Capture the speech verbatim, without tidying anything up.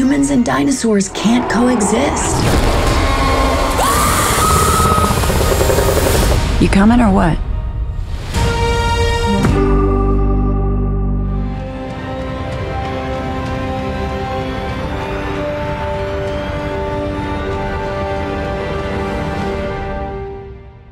humans and dinosaurs can't coexist. You coming or what?